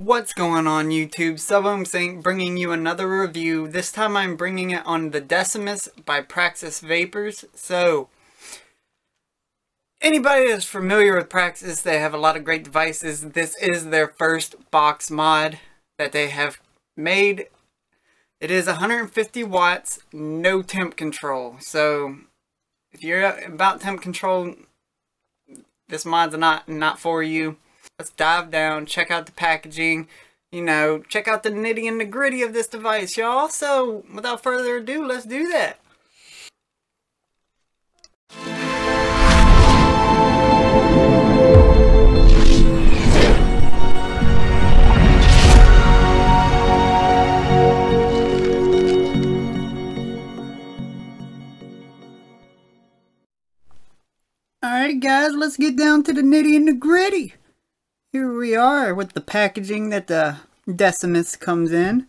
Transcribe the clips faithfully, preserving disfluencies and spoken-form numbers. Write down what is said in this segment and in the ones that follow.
What's going on YouTube? Sub-Ohm Saint bringing you another review. This time I'm bringing it on the Decimus by Praxis Vapors. So, anybody that's familiar with Praxis, they have a lot of great devices. This is their first box mod that they have made. It is one hundred fifty watts, no temp control. So, if you're about temp control, this mod's not, not for you. Let's dive down, check out the packaging, you know, check out the nitty and the gritty of this device, y'all. So, without further ado, let's do that. Alright guys, let's get down to the nitty and the gritty. Here we are with the packaging that the Decimus comes in.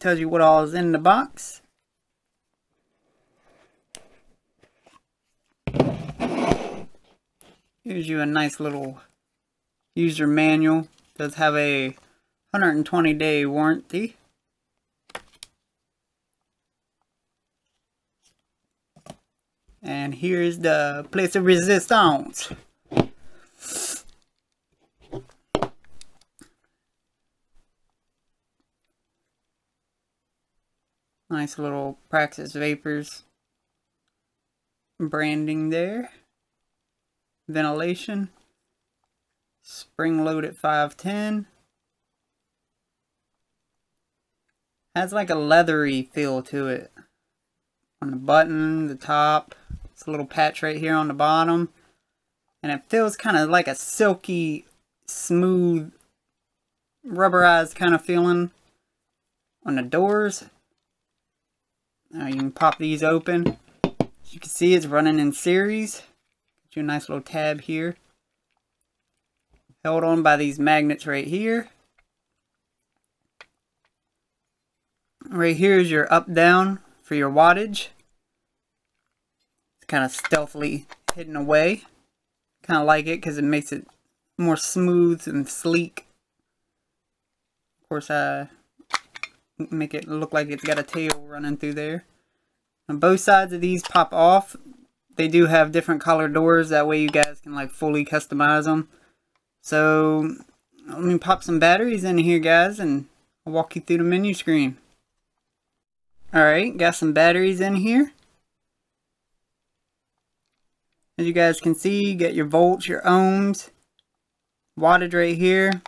Tells you what all is in the box. Gives you a nice little user manual. Does have a one hundred twenty day warranty. And here's the place of resistance. Nice little Praxis Vapors branding there. Ventilation. Spring load at five ten. Has like a leathery feel to it. On the button, the top. It's a little patch right here on the bottom. And it feels kind of like a silky, smooth, rubberized kind of feeling on the doors. Now you can pop these open. As you can see, it's running in series. Get you a nice little tab here. Held on by these magnets right here. Right here is your up-down for your wattage. It's kind of stealthily hidden away. Kind of like it because it makes it more smooth and sleek. Of course, I make it look like it's got a tail running through there. And both sides of these pop off. They do have different color doors. That way you guys can like fully customize them. So let me pop some batteries in here, guys, and I'll walk you through the menu screen. Alright, got some batteries in here. As you guys can see, you get your volts, your ohms, wattage right here,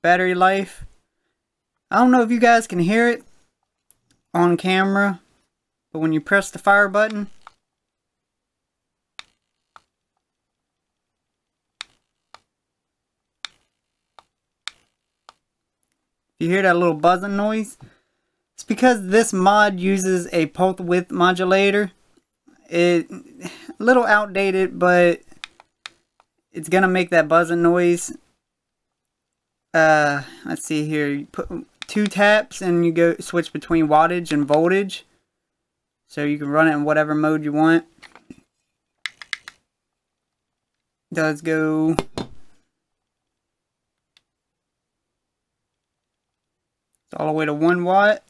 battery life. I don't know if you guys can hear it on camera, but when you press the fire button, you hear that little buzzing noise. It's because this mod uses a pulse width modulator. It a little outdated, but it's gonna make that buzzing noise. Uh, let's see here. You put two taps, and you go switch between wattage and voltage, so you can run it in whatever mode you want. It does go. It's all the way to one watt.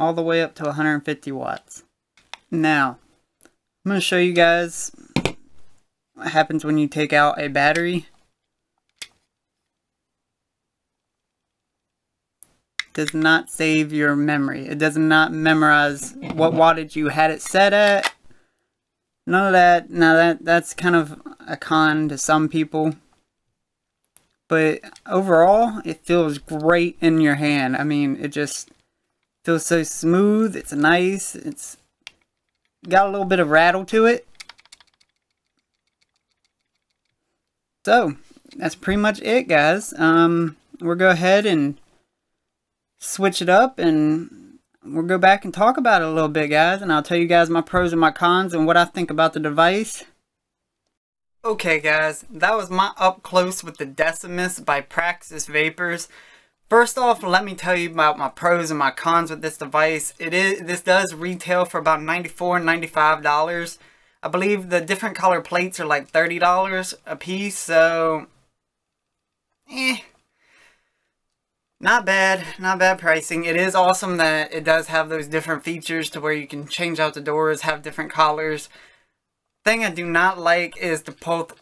All the way up to one hundred fifty watts. Now, I'm going to show you guys what happens when you take out a battery. It does not save your memory. It does not memorize what wattage you had it set at. None of that. Now that that's kind of a con to some people. But overall, it feels great in your hand. I mean, it just feels so smooth. It's nice. It's got a little bit of rattle to it. So that's pretty much it, guys. Um, we'll go ahead and switch it up, and we'll go back and talk about it a little bit, guys. And I'll tell you guys my pros and my cons and what I think about the device. Okay, guys, that was my up close with the Decimus by Praxis Vapors. First off, let me tell you about my pros and my cons with this device. It is this does retail for about ninety-four dollars and ninety-five cents. I believe the different color plates are like thirty dollars a piece, so eh. Not bad, not bad pricing. It is awesome that it does have those different features to where you can change out the doors, have different colors. Thing I do not like is the pulse,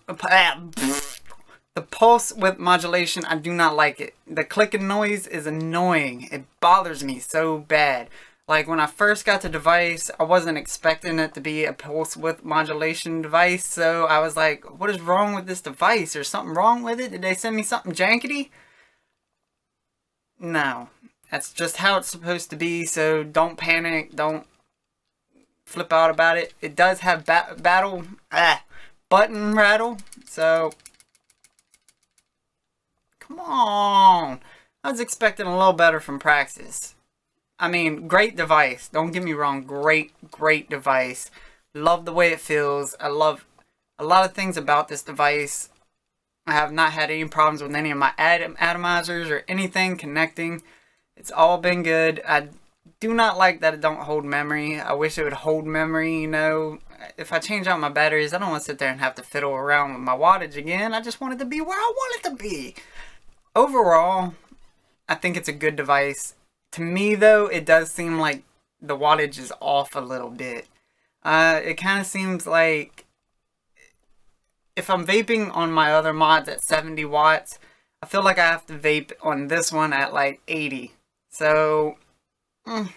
the pulse width modulation. I do not like it. The clicking noise is annoying. It bothers me so bad. Like when I first got the device, I wasn't expecting it to be a pulse width modulation device, so I was like, what is wrong with this device? There's something wrong with it? Did they send me something jankety? No, that's just how it's supposed to be, so don't panic, don't flip out about it. It does have ba battle ah, button rattle, so come on. I was expecting a little better from Praxis. I mean, great device, don't get me wrong, great, great device. Love the way it feels. I love a lot of things about this device. I have not had any problems with any of my atom atomizers or anything connecting. It's all been good. I do not like that it don't hold memory. I wish it would hold memory, you know. If I change out my batteries, I don't want to sit there and have to fiddle around with my wattage again. I just want it to be where I want it to be. Overall, I think it's a good device. To me, though, it does seem like the wattage is off a little bit. Uh, it kind of seems like if I'm vaping on my other mods at seventy watts, I feel like I have to vape on this one at like eighty. So, mm,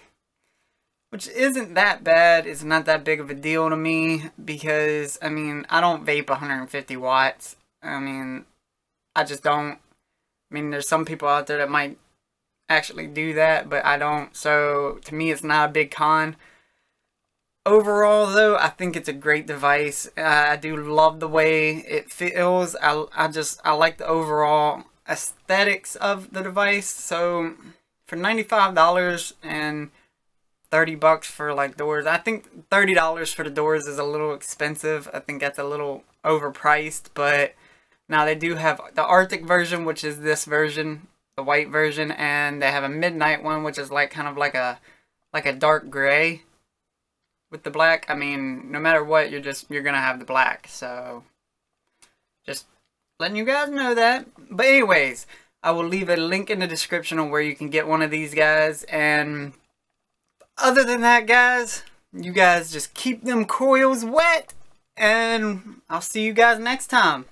which isn't that bad. It's not that big of a deal to me because, I mean, I don't vape one hundred fifty watts. I mean, I just don't. I mean, there's some people out there that might actually do that, but I don't. So, to me, it's not a big con. Overall, though, I think it's a great device. Uh, I do love the way it feels. I, I just, I like the overall aesthetics of the device. So, for ninety-five dollars and thirty bucks for, like, doors, I think thirty dollars for the doors is a little expensive. I think that's a little overpriced, but now they do have the Arctic version, which is this version, the white version, and they have a midnight one, which is, like, kind of like a, like a dark gray. With the black, I mean, no matter what, you're just, you're gonna have the black, so just letting you guys know that. But anyways, I will leave a link in the description on where you can get one of these guys, and other than that, guys, you guys just keep them coils wet, and I'll see you guys next time.